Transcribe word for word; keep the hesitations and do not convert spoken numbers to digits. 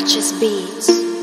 Arches Beats.